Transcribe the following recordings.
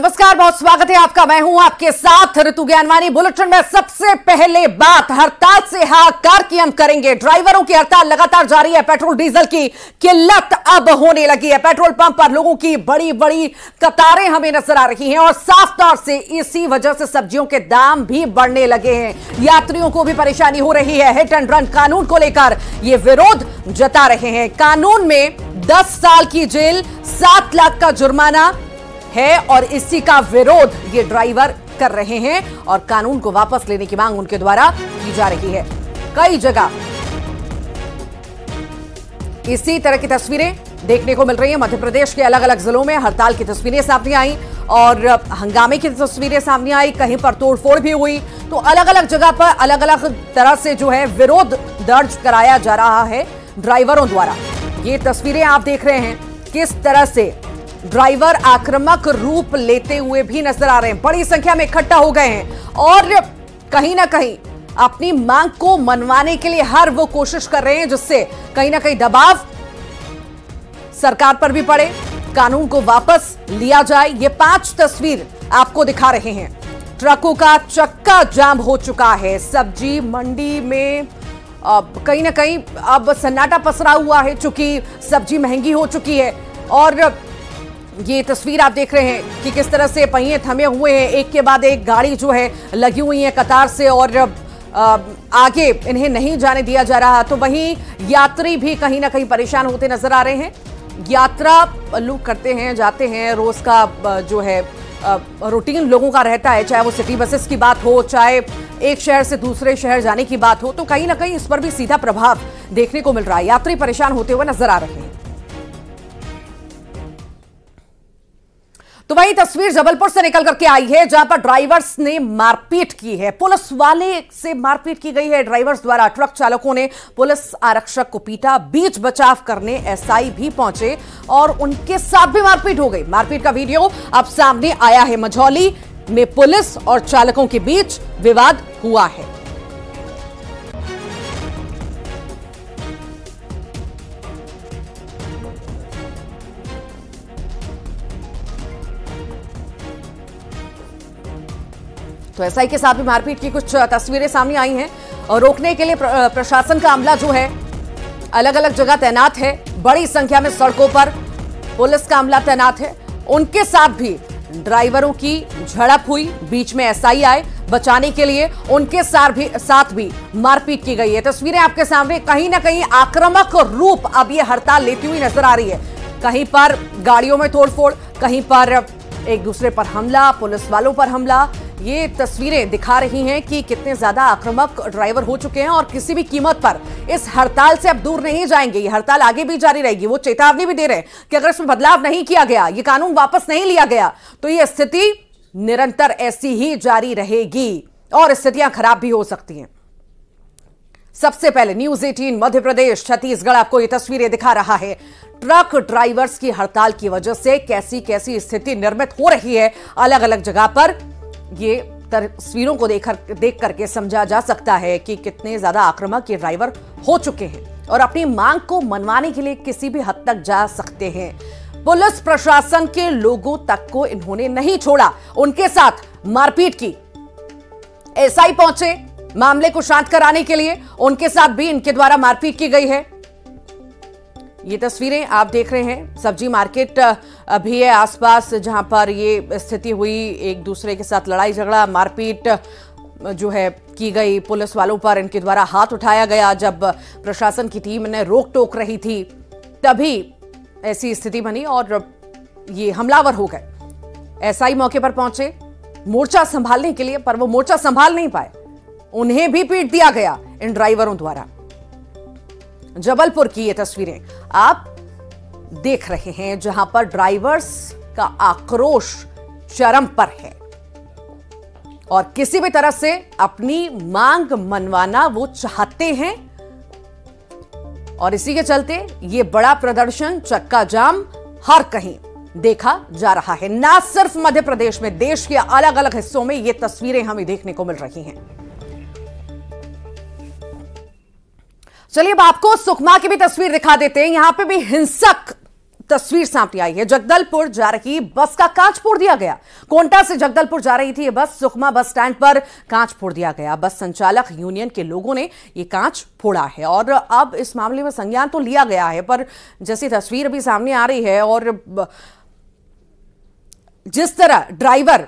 नमस्कार, बहुत स्वागत है आपका। मैं हूं आपके साथ ऋतु ज्ञानवानी। बुलेटिन में सबसे पहले बात हड़ताल से हाहाकार की हम करेंगे। ड्राइवरों की हड़ताल लगातार जारी है। पेट्रोल डीजल की किल्लत अब होने लगी है। पेट्रोल पंप पर लोगों की बड़ी बड़ी कतारें हमें नजर आ रही हैं और साफ तौर से इसी वजह से सब्जियों के दाम भी बढ़ने लगे हैं। यात्रियों को भी परेशानी हो रही है। हिट एंड रन कानून को लेकर ये विरोध जता रहे हैं। कानून में 10 साल की जेल, 7 लाख का जुर्माना है और इसी का विरोध ये ड्राइवर कर रहे हैं और कानून को वापस लेने की मांग उनके द्वारा की जा रही है। कई जगह इसी तरह की तस्वीरें देखने को मिल रही है। मध्य प्रदेश के अलग अलग जिलों में हड़ताल की तस्वीरें सामने आई और हंगामे की तस्वीरें सामने आई। कहीं पर तोड़फोड़ भी हुई। तो अलग अलग जगह पर अलग अलग तरह से जो है विरोध दर्ज कराया जा रहा है ड्राइवरों द्वारा। ये तस्वीरें आप देख रहे हैं किस तरह से ड्राइवर आक्रामक रूप लेते हुए भी नजर आ रहे हैं। बड़ी संख्या में इकट्ठा हो गए हैं और कहीं ना कहीं अपनी मांग को मनवाने के लिए हर वो कोशिश कर रहे हैं जिससे कहीं ना कहीं दबाव सरकार पर भी पड़े, कानून को वापस लिया जाए। ये 5 तस्वीर आपको दिखा रहे हैं। ट्रकों का चक्का जाम हो चुका है। सब्जी मंडी में कहीं ना कहीं अब सन्नाटा पसरा हुआ है चूंकि सब्जी महंगी हो चुकी है। और ये तस्वीर आप देख रहे हैं कि किस तरह से पहिए थमे हुए हैं। एक के बाद एक गाड़ी जो है लगी हुई है कतार से और आगे इन्हें नहीं जाने दिया जा रहा। तो वहीं यात्री भी कहीं ना कहीं परेशान होते नजर आ रहे हैं। यात्रा लोग करते हैं, जाते हैं, रोज का जो है रूटीन लोगों का रहता है, चाहे वो सिटी बसेस की बात हो, चाहे एक शहर से दूसरे शहर जाने की बात हो। तो कहीं ना कहीं इस पर भी सीधा प्रभाव देखने को मिल रहा है। यात्री परेशान होते हुए नजर आ रहे हैं। तो वही तस्वीर जबलपुर से निकल करके आई है जहां पर ड्राइवर्स ने मारपीट की है। पुलिस वाले से मारपीट की गई है ड्राइवर्स द्वारा। ट्रक चालकों ने पुलिस आरक्षक को पीटा। बीच बचाव करने एसआई भी पहुंचे और उनके साथ भी मारपीट हो गई। मारपीट का वीडियो अब सामने आया है। मझौली में पुलिस और चालकों के बीच विवाद हुआ है। तो एसआई के साथ भी मारपीट की कुछ तस्वीरें सामने आई हैं और रोकने के लिए प्रशासन का अमला जो है अलग अलग जगह तैनात है। बड़ी संख्या में सड़कों पर पुलिस का अमला तैनात है। उनके साथ भी ड्राइवरों की झड़प हुई। बीच में एसआई आए बचाने के लिए। उनके साथ भी मारपीट की गई है। तस्वीरें आपके सामने। कहीं ना कहीं आक्रामक रूप अब ये हड़ताल लेती हुई नजर आ रही है। कहीं पर गाड़ियों में तोड़फोड़, कहीं पर एक दूसरे पर हमला, पुलिस वालों पर हमला। ये तस्वीरें दिखा रही हैं कि कितने ज्यादा आक्रामक ड्राइवर हो चुके हैं और किसी भी कीमत पर इस हड़ताल से अब दूर नहीं जाएंगे। ये हड़ताल आगे भी जारी रहेगी। वो चेतावनी भी दे रहे हैं कि अगर इसमें बदलाव नहीं किया गया, ये कानून वापस नहीं लिया गया, तो ये स्थिति निरंतर ऐसी ही जारी रहेगी और स्थितियां खराब भी हो सकती हैं। सबसे पहले न्यूज़ 18 मध्य प्रदेश छत्तीसगढ़ आपको ये तस्वीरें दिखा रहा है। ट्रक ड्राइवर्स की हड़ताल की वजह से कैसी कैसी स्थिति निर्मित हो रही है अलग अलग जगह पर। ये तस्वीरों को देख करके समझा जा सकता है कि कितने ज्यादा आक्रामक ये ड्राइवर हो चुके हैं और अपनी मांग को मनवाने के लिए किसी भी हद तक जा सकते हैं। पुलिस प्रशासन के लोगों तक को इन्होंने नहीं छोड़ा, उनके साथ मारपीट की। एसआई पहुंचे मामले को शांत कराने के लिए, उनके साथ भी इनके द्वारा मारपीट की गई है। ये तस्वीरें आप देख रहे हैं। सब्जी मार्केट भी है आसपास जहां पर ये स्थिति हुई। एक दूसरे के साथ लड़ाई झगड़ा, मारपीट जो है की गई। पुलिस वालों पर इनके द्वारा हाथ उठाया गया। जब प्रशासन की टीम ने रोक टोक रही थी तभी ऐसी स्थिति बनी और ये हमलावर हो गए। एसआई मौके पर पहुंचे मोर्चा संभालने के लिए, पर वो मोर्चा संभाल नहीं पाए। उन्हें भी पीट दिया गया इन ड्राइवरों द्वारा। जबलपुर की ये तस्वीरें आप देख रहे हैं जहां पर ड्राइवर्स का आक्रोश चरम पर है और किसी भी तरह से अपनी मांग मनवाना वो चाहते हैं और इसी के चलते ये बड़ा प्रदर्शन, चक्का जाम हर कहीं देखा जा रहा है। ना सिर्फ मध्य प्रदेश में, देश के अलग अलग हिस्सों में ये तस्वीरें हमें देखने को मिल रही हैं। चलिए अब आपको सुकमा की भी तस्वीर दिखा देते हैं। यहां पे भी हिंसक तस्वीर सामने आई है। जगदलपुर जा रही बस का कांच फोड़ दिया गया। कोंटा से जगदलपुर जा रही थी ये बस। सुकमा बस स्टैंड पर कांच फोड़ दिया गया। बस संचालक यूनियन के लोगों ने ये कांच फोड़ा है और अब इस मामले में संज्ञान तो लिया गया है, पर जैसी तस्वीर अभी सामने आ रही है और जिस तरह ड्राइवर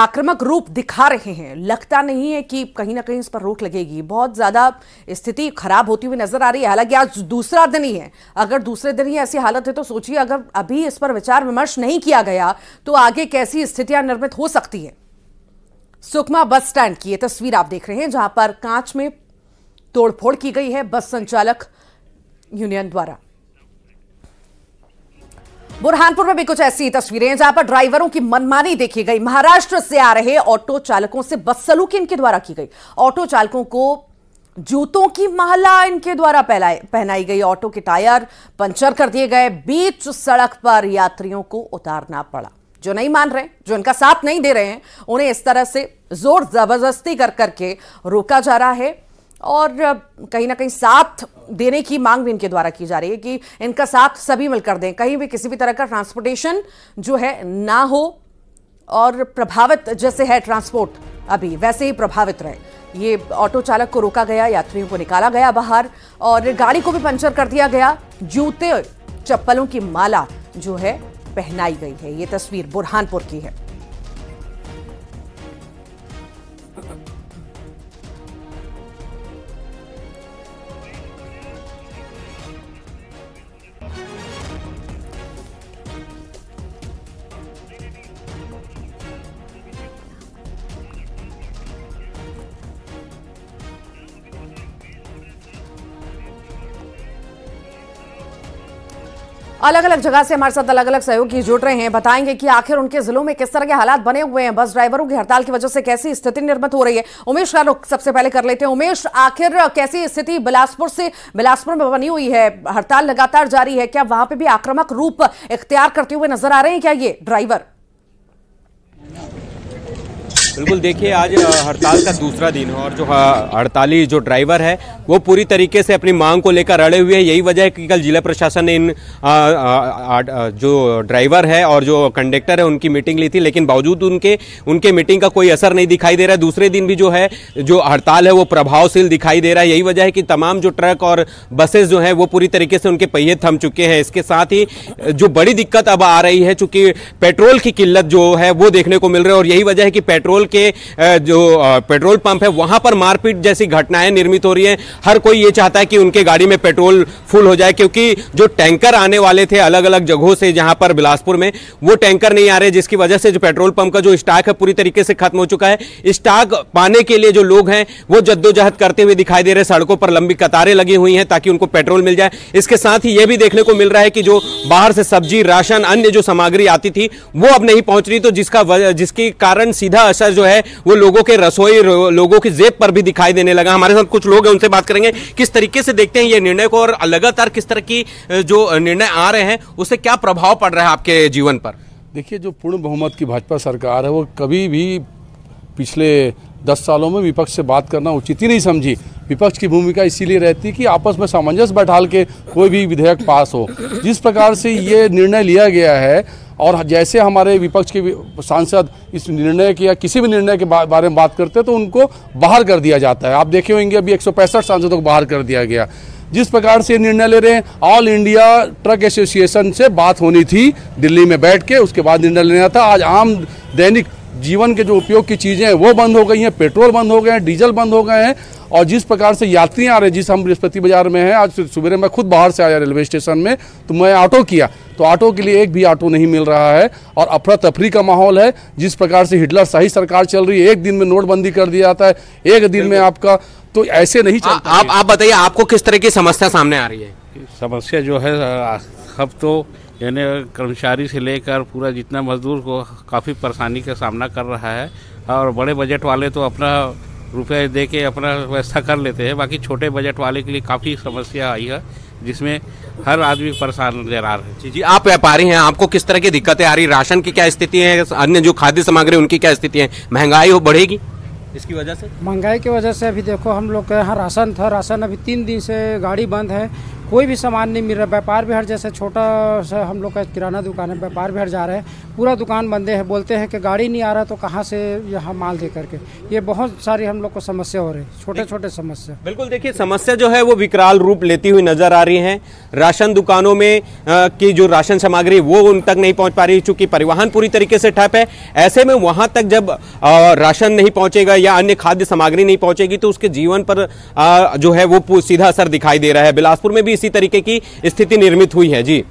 आक्रामक रूप दिखा रहे हैं, लगता नहीं है कि कहीं ना कहीं इस पर रोक लगेगी। बहुत ज़्यादा स्थिति खराब होती हुई नजर आ रही है। हालांकि आज दूसरा दिन ही है, अगर दूसरे दिन ही ऐसी हालत है तो सोचिए अगर अभी इस पर विचार विमर्श नहीं किया गया तो आगे कैसी स्थितियां निर्मित हो सकती है। सुकमा बस स्टैंड की ये तस्वीर आप देख रहे हैं जहां पर कांच में तोड़फोड़ की गई है बस संचालक यूनियन द्वारा। बुरहानपुर में भी कुछ ऐसी तस्वीरें हैं जहां पर ड्राइवरों की मनमानी देखी गई। महाराष्ट्र से आ रहे ऑटो चालकों से बदसलूकी इनके द्वारा की गई। ऑटो चालकों को जूतों की माला इनके द्वारा पहनाई गई। ऑटो के टायर पंचर कर दिए गए। बीच सड़क पर यात्रियों को उतारना पड़ा। जो नहीं मान रहे, जो इनका साथ नहीं दे रहे हैं, उन्हें इस तरह से जोर जबरदस्ती कर करके रोका जा रहा है और कहीं ना कहीं साथ देने की मांग भी इनके द्वारा की जा रही है कि इनका साथ सभी मिलकर दें, कहीं भी किसी भी तरह का ट्रांसपोर्टेशन जो है ना हो और प्रभावित जैसे है ट्रांसपोर्ट अभी वैसे ही प्रभावित रहे। ये ऑटो चालक को रोका गया, यात्रियों को निकाला गया बाहर और गाड़ी को भी पंचर कर दिया गया। जूते चप्पलों की माला जो है पहनाई गई है। ये तस्वीर बुरहानपुर की है। अलग अलग जगह से हमारे साथ अलग अलग सहयोगी जुड़ रहे हैं, बताएंगे कि आखिर उनके जिलों में किस तरह के हालात बने हुए हैं, बस ड्राइवरों की हड़ताल की वजह से कैसी स्थिति निर्मित हो रही है। उमेश का रुख सबसे पहले कर लेते हैं। उमेश, आखिर कैसी स्थिति बिलासपुर में बनी हुई है? हड़ताल लगातार जारी है, क्या वहां पे भी आक्रामक रूप इख्तियार करते हुए नजर आ रहे हैं क्या ये ड्राइवर? बिल्कुल, देखिए आज हड़ताल का दूसरा दिन है और जो हड़ताली जो ड्राइवर है वो पूरी तरीके से अपनी मांग को लेकर अड़े हुए हैं। यही वजह है कि कल जिला प्रशासन ने इन जो ड्राइवर है और जो कंडक्टर है उनकी मीटिंग ली थी, लेकिन बावजूद उनके मीटिंग का कोई असर नहीं दिखाई दे रहा है। दूसरे दिन भी जो है जो हड़ताल है वो प्रभावशील दिखाई दे रहा है। यही वजह है कि तमाम जो ट्रक और बसेज जो हैं वो पूरी तरीके से उनके पहिए थम चुके हैं। इसके साथ ही जो बड़ी दिक्कत अब आ रही है चूँकि पेट्रोल की किल्लत जो है वो देखने को मिल रही है और यही वजह है कि के जो पेट्रोल पंप है वहां पर मारपीट जैसी घटनाएं निर्मित हो रही हैं। हर कोई ये चाहता है कि उनके गाड़ी में पेट्रोल फुल हो जाए, क्योंकि जो टैंकर आने वाले थे अलग अलग जगहों से जहां पर बिलासपुर में वो टैंकर नहीं आ रहे, जिसकी वजह से जो पेट्रोल पंप का जो स्टॉक है पूरी तरीके से खत्म हो चुका है। स्टॉक पाने के लिए जो लोग हैं वो जद्दोजहद करते हुए दिखाई दे रहे। सड़कों पर लंबी कतारें लगी हुई हैं ताकि उनको पेट्रोल मिल जाए। इसके साथ ही यह भी देखने को मिल रहा है कि जो बाहर से सब्जी, राशन, अन्य जो सामग्री आती थी वो अब नहीं पहुंच रही, तो जिसके कारण सीधा असर जो है वो लोगों के रसोई, लोगों की जेब पर भी दिखाई देने लगा। हमारे साथ कुछ लोग हैं, उनसे बात करेंगे किस तरीके से देखते हैं ये निर्णय को और लगातार किस तरह की जो निर्णय आ रहे हैं उससे क्या प्रभाव पड़ रहा है आपके जीवन पर। देखिए, जो पूर्ण बहुमत की भाजपा सरकार है वो कभी भी पिछले 10 सालों में विपक्ष से बात करना उचित ही नहीं समझी। विपक्ष की भूमिका इसीलिए रहती कि आपस में सामंजस्य बैठाल के कोई भी विधेयक पास हो। जिस प्रकार से ये निर्णय लिया गया है और जैसे हमारे विपक्ष के सांसद इस निर्णय के या किसी भी निर्णय के बारे में बात करते हैं तो उनको बाहर कर दिया जाता है। आप देखे होंगे अभी 165 सांसदों को बाहर कर दिया गया। जिस प्रकार से निर्णय ले रहे हैं, ऑल इंडिया ट्रक एसोसिएशन से बात होनी थी दिल्ली में बैठ के, उसके बाद निर्णय लेना था। आज आम दैनिक जीवन के जो उपयोग की चीज़ें हैं वो बंद हो गई हैं, पेट्रोल बंद हो गए हैं, डीजल बंद हो गए हैं। और जिस प्रकार से यात्री आ रहे हैं, जिस हम बृहस्पति बाजार में हैं, आज सुबह मैं खुद बाहर से आया रेलवे स्टेशन में तो मैं ऑटो किया तो ऑटो के लिए एक भी ऑटो नहीं मिल रहा है और अफरा तफरी का माहौल है। जिस प्रकार से हिटलर शाही सरकार चल रही है, एक दिन में नोटबंदी कर दिया जाता है, एक दिन में आपका, तो ऐसे नहीं चलता। आप बताइए आपको किस तरह की समस्या सामने आ रही है? समस्या जो है अब तो यानी कर्मचारी से लेकर पूरा जितना मजदूर को काफ़ी परेशानी का सामना कर रहा है और बड़े बजट वाले तो अपना रुपये दे के अपना व्यवस्था कर लेते हैं, बाकी छोटे बजट वाले के लिए काफ़ी समस्या आई है जिसमें हर आदमी परेशान नजर आ रहा है। जी, आप व्यापारी हैं, आपको किस तरह की दिक्कतें आ रही? राशन की क्या स्थिति है, अन्य जो खाद्य सामग्री उनकी क्या स्थिति है? महंगाई हो बढ़ेगी इसकी वजह से? महंगाई की वजह से अभी देखो हम लोग के यहाँ राशन था, राशन अभी 3 दिन से गाड़ी बंद है कोई भी सामान नहीं मिल रहा। व्यापार विहार जैसे छोटा सा हम लोग का किराना दुकान है, व्यापार विहार जा रहे हैं, पूरा दुकान बंदे हैं। बोलते हैं कि गाड़ी नहीं आ रहा तो कहाँ से यहाँ माल दे करके। ये बहुत सारी हम लोग को समस्या हो रही है, छोटे छोटे समस्या। बिल्कुल, देखिए समस्या जो है वो विकराल रूप लेती हुई नजर आ रही है। राशन दुकानों में की जो राशन सामग्री वो उन तक नहीं पहुँच पा रही, चूँकि परिवहन पूरी तरीके से ठप है। ऐसे में वहाँ तक जब राशन नहीं पहुँचेगा या अन्य खाद्य सामग्री नहीं पहुँचेगी तो उसके जीवन पर जो है वो सीधा असर दिखाई दे रहा है। बिलासपुर में भी इसी तरीके की स्थिति निर्मित हुई है। जी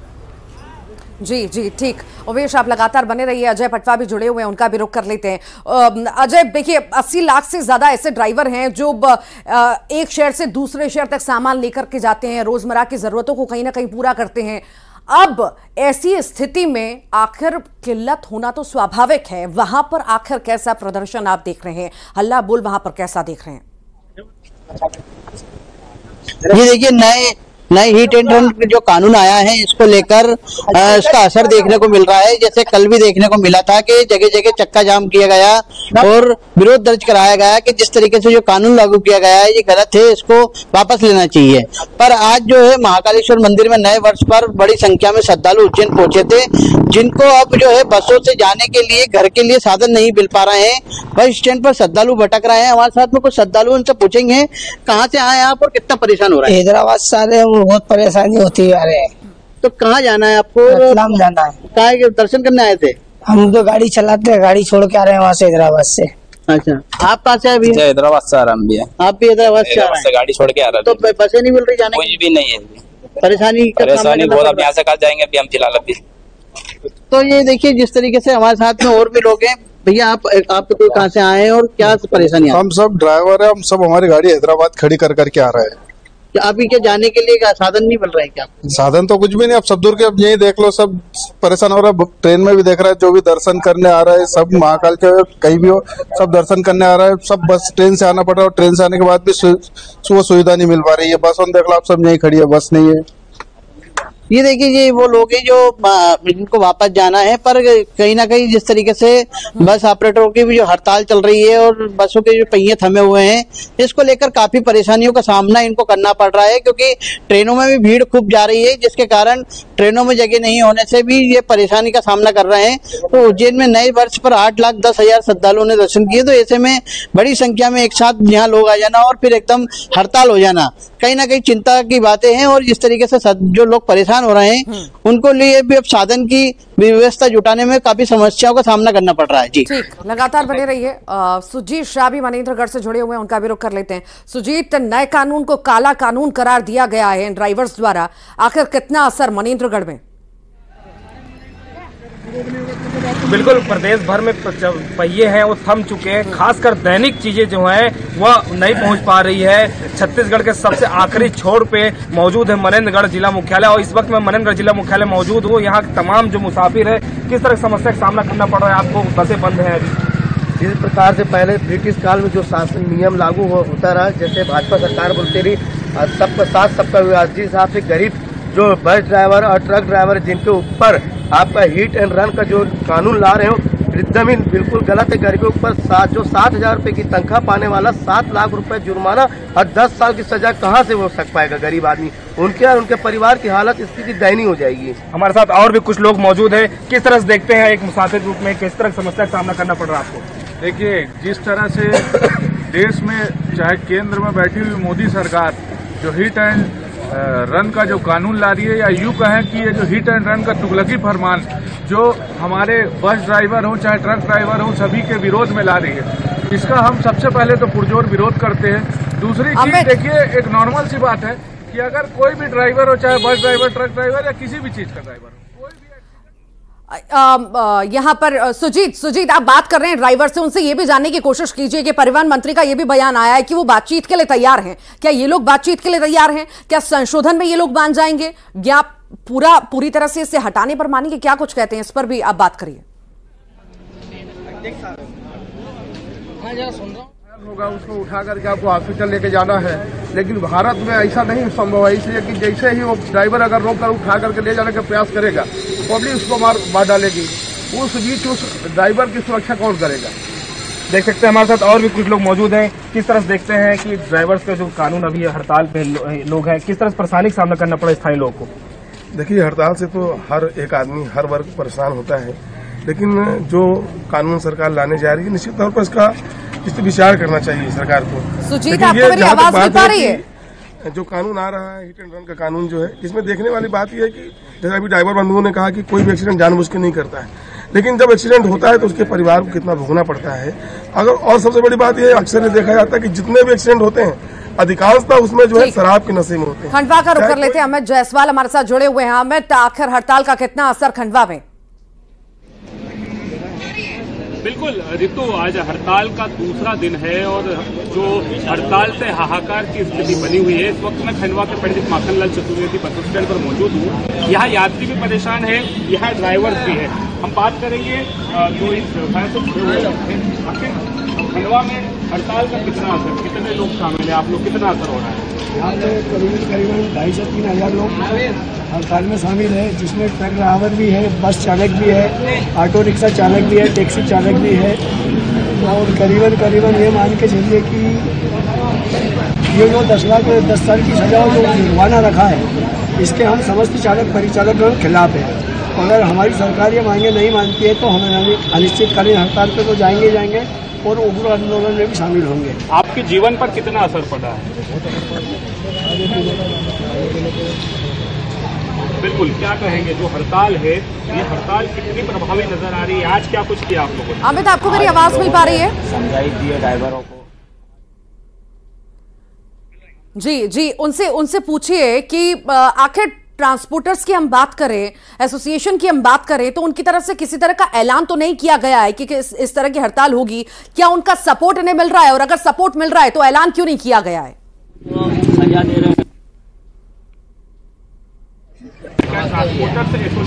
जी जी ठीक, उमेश आप लगातार बने रहिए। अजय पटवा भी जुड़े हुए हैं, उनका भी रुख कर लेते हैं। अजय देखिए 80 लाख से ज्यादा ऐसे ड्राइवर हैं जो एक शहर से दूसरे शहर तक सामान लेकर के जाते हैं, रोजमर्रा की जरूरतों को कहीं ना कहीं पूरा करते हैं। अब ऐसी स्थिति में आखिर किल्लत होना तो स्वाभाविक है, वहां पर आखिर कैसा प्रदर्शन आप देख रहे हैं, हल्ला बोल वहां पर कैसा देख रहे हैं? ये देखिए नए हिट एंड रन जो कानून आया है इसको लेकर इसका असर देखने को मिल रहा है। जैसे कल भी देखने को मिला था कि जगह जगह चक्का जाम किया गया और विरोध दर्ज कराया गया कि जिस तरीके से जो कानून लागू किया गया है ये गलत है, इसको वापस लेना चाहिए। पर आज जो है महाकालेश्वर मंदिर में नए वर्ष पर बड़ी संख्या में श्रद्धालु उज्जैन पहुंचे थे, जिनको अब जो है बसों से जाने के लिए घर के लिए साधन नहीं मिल पा रहे हैं। बस स्टैंड पर श्रद्धालु भटक रहे हैं। हमारे साथ में कुछ श्रद्धालु, उनसे पूछेंगे कहाँ से आए आप और कितना परेशान हो रहा है? हैदराबाद सारे बहुत परेशानी होती है। तो कहाँ जाना है आपको? रतलाम जाना है। कहा है कि दर्शन करने आए थे? हम तो गाड़ी चलाते हैं, गाड़ी छोड़ के आ रहे हैं वहाँ से हैदराबाद से। अच्छा, आप कहाँ से? अभी हैदराबाद से आ रहा हूँ भैया। आप भी हैदराबाद से गाड़ी छोड़ के आ रहे हो? तो बसें नहीं मिल रही जाने? कुछ भी नहीं है, परेशानी बहुत। अब यहाँ से कहाँ जाएंगे अभी हम फिलहाल? अभी तो ये देखिए जिस तरीके से हमारे साथ में और भी लोग हैं। भैया आप तो कहाँ से आए हैं और क्या परेशानी? हम सब ड्राइवर है, हम सब हमारी गाड़ी हैदराबाद खड़ी कर करके आ रहे हैं। अभी क्या जाने के लिए साधन नहीं मिल रहा है क्या? साधन तो कुछ भी नहीं, आप सब दूर के। अब यही देख लो, सब परेशान हो रहा है। ट्रेन में भी देख रहा है, जो भी दर्शन करने आ रहा है सब महाकाल के कहीं भी हो सब दर्शन करने आ रहा है। सब बस ट्रेन से आना पड़ रहा है, ट्रेन से आने के बाद भी वो सुविधा नहीं मिल पा रही है। बस हम देख लो, आप सब यही खड़ी है, बस नहीं है। ये देखिए ये वो लोग हैं जो इनको वापस जाना है, पर कहीं ना कहीं जिस तरीके से बस ऑपरेटरों की भी जो हड़ताल चल रही है और बसों के जो पहिए थमे हुए हैं, इसको लेकर काफी परेशानियों का सामना इनको करना पड़ रहा है। क्योंकि ट्रेनों में भी भीड़ खूब जा रही है, जिसके कारण ट्रेनों में जगह नहीं होने से भी ये परेशानी का सामना कर रहे हैं। तो उज्जैन में नए वर्ष पर 8,10,000 श्रद्धालुओं ने दर्शन किए। तो ऐसे में बड़ी संख्या में एक साथ यहाँ लोग आ जाना और फिर एकदम हड़ताल हो जाना कहीं ना कहीं चिंता की बातें हैं। और जिस तरीके से जो लोग परेशान हो रहे हैं उनको लिए भी अब साधन की व्यवस्था जुटाने में काफी समस्याओं का सामना करना पड़ रहा है। जी ठीक, लगातार बने रहिए। सुजीत शाह भी मनेन्द्रगढ़ से जुड़े हुए हैं, उनका भी रुख कर लेते हैं। सुजीत, नए कानून को काला कानून करार दिया गया है ड्राइवर्स द्वारा, आखिर कितना असर मनेन्द्रगढ़ में? बिल्कुल, प्रदेश भर में पहिए हैं वो थम चुके हैं। खासकर दैनिक चीजें जो हैं वह नहीं पहुंच पा रही है। छत्तीसगढ़ के सबसे आखिरी छोर पे मौजूद है मनेन्द्रगढ़ जिला मुख्यालय, और इस वक्त मैं मनेन्द्रगढ़ जिला मुख्यालय मौजूद हूँ। यहाँ तमाम जो मुसाफिर है किस तरह समस्या का सामना करना पड़ रहा है आपको? बसें बंद हैं। जिस प्रकार से पहले ब्रिटिश काल में जो शासन नियम लागू होता रहा, जैसे भाजपा सरकार बोलती रही सबका साथ सबका विकास, जिस हिसाब से गरीब जो बस ड्राइवर और ट्रक ड्राइवर जिनके ऊपर आपका हिट एंड रन का जो कानून ला रहे हो एकदम ही बिल्कुल गलत है। गरीबों पर जो 7,000 रुपये की तनख्वाह पाने वाला 7 लाख रुपए जुर्माना और 10 साल की सजा कहाँ से हो सक पाएगा गरीब आदमी? उनके और उनके परिवार की हालत स्थिति दयनीय हो जाएगी। हमारे साथ और भी कुछ लोग मौजूद है, किस तरह से देखते हैं एक मुसाफिर रूप में किस तरह समस्या का सामना करना पड़ रहा है आपको? देखिए जिस तरह से देश में चाहे केंद्र में बैठी हुई मोदी सरकार जो हिट एंड रन का जो कानून ला रही है, या यूँ कहें कि ये जो हिट एंड रन का तुगलकी फरमान जो हमारे बस ड्राइवर हों चाहे ट्रक ड्राइवर हों सभी के विरोध में ला रही है, इसका हम सबसे पहले तो पुरजोर विरोध करते हैं। दूसरी चीज देखिए एक नॉर्मल सी बात है कि अगर कोई भी ड्राइवर हो चाहे बस ड्राइवर ट्रक ड्राइवर या किसी भी चीज का ड्राइवर हो। यहाँ पर सुजीत आप बात कर रहे हैं ड्राइवर से, उनसे ये भी जानने की कोशिश कीजिए कि परिवहन मंत्री का ये भी बयान आया है कि वो बातचीत के लिए तैयार हैं। क्या ये लोग बातचीत के लिए तैयार हैं? क्या संशोधन में ये लोग मान जाएंगे या पूरी तरह से इसे हटाने पर मानेंगे? क्या कुछ कहते हैं इस पर भी आप बात करिए। होगा उसको उठा करके आपको हॉस्पिटल लेके जाना है, लेकिन भारत में ऐसा नहीं संभव है। इसलिए कि जैसे ही वो ड्राइवर अगर रोक कर उठा करके ले जाने का प्रयास करेगा पब्लिक उसको मार डालेगी। उस बीच उस ड्राइवर की सुरक्षा कौन करेगा? देख सकते हैं हमारे साथ और भी कुछ लोग मौजूद हैं। किस तरह से देखते हैं कि ड्राइवर्स का जो कानून अभी हड़ताल पे लोग हैं, किस तरह से परेशानी का सामना करना पड़ा स्थानीय लोगों को? देखिए, हड़ताल से तो हर एक आदमी, हर वर्ग परेशान होता है, लेकिन जो कानून सरकार लाने जा रही है निश्चित तौर पर इसका विचार करना चाहिए सरकार को। सुजीत, आपको मेरी आवाज नहीं आ रही है? जो कानून आ रहा है हिट एंड रन का कानून जो है, इसमें देखने वाली बात यह है कि जैसे अभी ड्राइवर बंधुओं ने कहा कि कोई भी एक्सीडेंट जानबूझ के नहीं करता है, लेकिन जब एक्सीडेंट होता है तो उसके परिवार को कितना भोगना पड़ता है। अगर और सबसे बड़ी बात यह अक्सर देखा जाता है कि जितने भी एक्सीडेंट होते हैं अधिकांशतः उसमें जो है शराब के नशे में होते हैं। खंडवा का रुख कर लेते हैं, अमित जायसवाल हमारे साथ जुड़े हुए हैं। अमित, आखिर हड़ताल का कितना असर खंडवा में? बिल्कुल रितु, आज हड़ताल का दूसरा दिन है और जो हड़ताल से हाहाकार की स्थिति बनी हुई है। इस वक्त मैं खंडवा के पंडित माखनलाल चतुर्वेदी बस स्टैंड पर मौजूद हूँ। यहाँ यात्री भी परेशान है, यहाँ ड्राइवर्स भी है। हम बात करेंगे जो इस आखिर खंडवा में हड़ताल का कितना असर, कितने लोग शामिल है, आप लोग कितना असर हो रहा है? यहाँ पे करीबन 2,500 से 3,000 लोग हड़ताल में शामिल है, जिसमें ट्रक ड्राइवर भी है, बस चालक भी है, ऑटो रिक्शा चालक भी है, टैक्सी चालक भी है। और करीबन ये मान के चलिए कि ये जो 10 साल की सजा जो जुर्माना रखा है, इसके हम समस्त चालक परिचालक के खिलाफ है। अगर हमारी सरकार ये मांगे नहीं मानती है तो हम अनिश्चितकालीन हड़ताल पर तो जाएंगे और उग्र आंदोलन में भी शामिल होंगे। आपके जीवन पर कितना असर पड़ा है? बिल्कुल, क्या कहेंगे जो हड़ताल है, ये हड़ताल कितनी प्रभावी नजर आ रही है, आज क्या कुछ किया आप लोगों ने? अमित, आपको मेरी आवाज मिल पा रही है? समझाई दिए ड्राइवरों को। जी, उनसे पूछिए कि आखिर ट्रांसपोर्टर्स की हम बात करें, एसोसिएशन की हम बात करें, तो उनकी तरफ से किसी तरह का ऐलान तो नहीं किया गया है कि इस तरह की हड़ताल होगी। क्या उनका सपोर्ट इन्हें मिल रहा है, और अगर सपोर्ट मिल रहा है तो ऐलान क्यों नहीं किया गया है?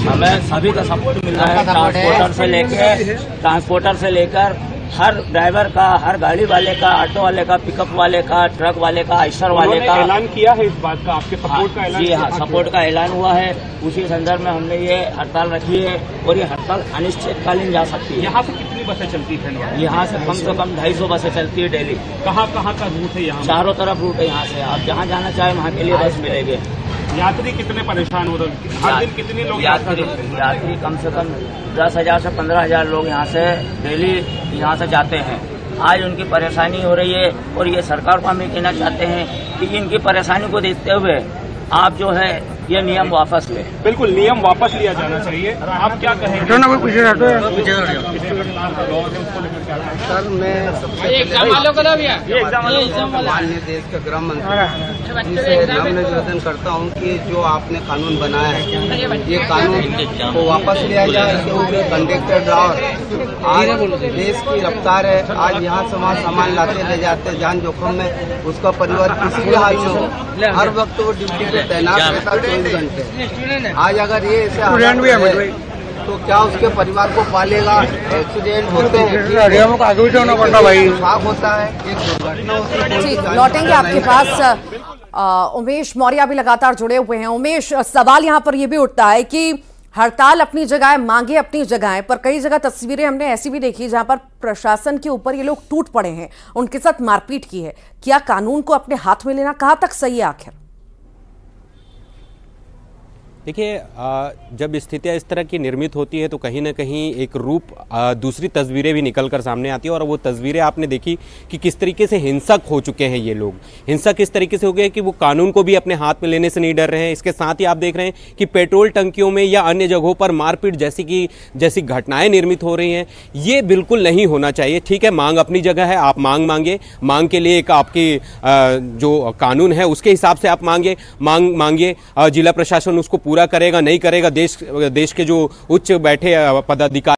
हमें सभी का सपोर्ट मिल रहा है, ट्रांसपोर्टर से लेकर हर ड्राइवर का, हर गाड़ी वाले का, ऑटो वाले का, पिकअप वाले का, ट्रक वाले का, आइसर वाले का ऐलान किया है। इस बात का आपके सपोर्ट का ऐलान? जी हाँ, सपोर्ट का ऐलान हुआ है। उसी संदर्भ में हमने ये हड़ताल रखी है और ये हड़ताल अनिश्चितकालीन जा सकती है। यहाँ से कितनी बसें चलती है? यहाँ से कम से कम 250 बसें चलती है डेली। कहाँ का रूट है यहाँ? चारों तरफ रूट है। यहाँ से आप जहाँ जाना चाहे वहाँ के लिए बस मिलेगी। यात्री कितने परेशान हो रहे हैं हर दिन? कितने लोग यात्री कम से कम 10,000 से 15,000 लोग यहाँ से डेली यहाँ से जाते हैं। आज उनकी परेशानी हो रही है और ये सरकार को हम ये कहना चाहते हैं कि इनकी परेशानी को देखते हुए आप जो है ये नियम वापस ले। बिल्कुल, नियम वापस लिया जाना चाहिए। आप क्या कहेंगे? सर, मैं माननीय देश का गृह मंत्री से निवेदन करता हूँ कि जो आपने कानून बनाया है, ये कानून को वापस लिया जाए, क्योंकि कंडक्टर ड्राइवर आज देश की रफ्तार है। आज यहाँ सामान लाते ले जाते, जान जोखिम में उसका परिवार किसी भी हाल में हो, हर वक्त वो ड्यूटी पे तैनात रहता है 24 घंटे। आज अगर ये ऐसे तो क्या उसके परिवार को पालेगा? एक्सीडेंट होते हैं। लौटेंगे आपके पास। उमेश मौर्या भी लगातार जुड़े हुए हैं। उमेश, सवाल यहाँ पर यह भी उठता है कि हड़ताल अपनी जगह है, मांगे अपनी जगह है, पर कई जगह तस्वीरें हमने ऐसी भी देखी जहां पर प्रशासन के ऊपर ये लोग टूट पड़े हैं, उनके साथ मारपीट की है। क्या कानून को अपने हाथ में लेना कहाँ तक सही है आखिर? देखिए, जब स्थितियाँ इस तरह की निर्मित होती है तो कहीं ना कहीं एक रूप, दूसरी तस्वीरें भी निकल कर सामने आती है। और वो तस्वीरें आपने देखी कि किस तरीके से हिंसक हो चुके हैं ये लोग। हिंसक किस तरीके से हो गए कि वो कानून को भी अपने हाथ में लेने से नहीं डर रहे हैं। इसके साथ ही आप देख रहे हैं कि पेट्रोल टंकियों में या अन्य जगहों पर मारपीट जैसी घटनाएँ निर्मित हो रही हैं। ये बिल्कुल नहीं होना चाहिए। ठीक है, मांग अपनी जगह है, आप मांग मांगे, मांग के लिए एक आपकी जो कानून है उसके हिसाब से आप मांगिए। जिला प्रशासन उसको पूरा करेगा नहीं करेगा, देश के जो उच्च बैठे पदाधिकारी